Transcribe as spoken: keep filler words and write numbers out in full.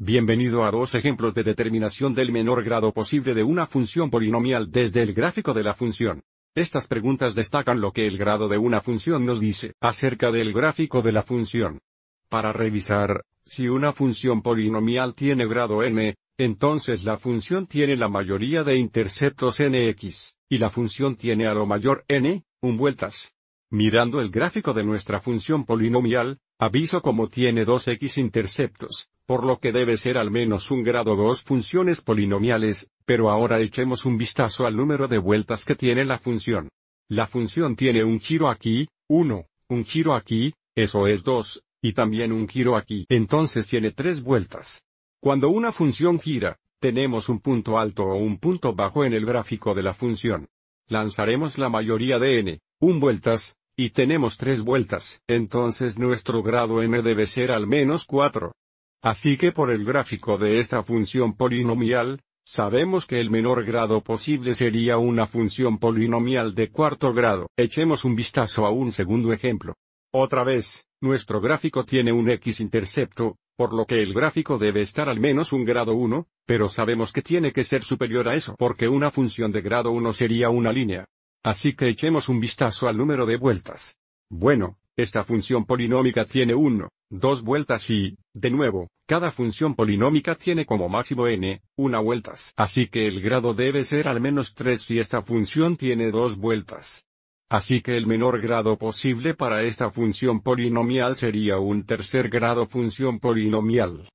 Bienvenido a dos ejemplos de determinación del menor grado posible de una función polinomial desde el gráfico de la función. Estas preguntas destacan lo que el grado de una función nos dice acerca del gráfico de la función. Para revisar, si una función polinomial tiene grado n, entonces la función tiene la mayoría de interceptos nx, y la función tiene a lo mayor n, un vueltas. Mirando el gráfico de nuestra función polinomial, aviso como tiene dos equis interceptos, por lo que debe ser al menos un grado dos funciones polinomiales, pero ahora echemos un vistazo al número de vueltas que tiene la función. La función tiene un giro aquí, uno, un giro aquí, eso es dos. Y también un giro aquí. Entonces tiene tres vueltas. Cuando una función gira, tenemos un punto alto o un punto bajo en el gráfico de la función. Lanzaremos la mayoría de n, un vueltas, y tenemos tres vueltas. Entonces nuestro grado n debe ser al menos cuatro. Así que por el gráfico de esta función polinomial, sabemos que el menor grado posible sería una función polinomial de cuarto grado. Echemos un vistazo a un segundo ejemplo. Otra vez, nuestro gráfico tiene un equis intercepto, por lo que el gráfico debe estar al menos un grado uno, pero sabemos que tiene que ser superior a eso porque una función de grado uno sería una línea. Así que echemos un vistazo al número de vueltas. Bueno, esta función polinómica tiene uno, dos vueltas y, de nuevo, cada función polinómica tiene como máximo n, una vueltas. Así que el grado debe ser al menos tres si esta función tiene dos vueltas. Así que el menor grado posible para esta función polinomial sería un tercer grado función polinomial.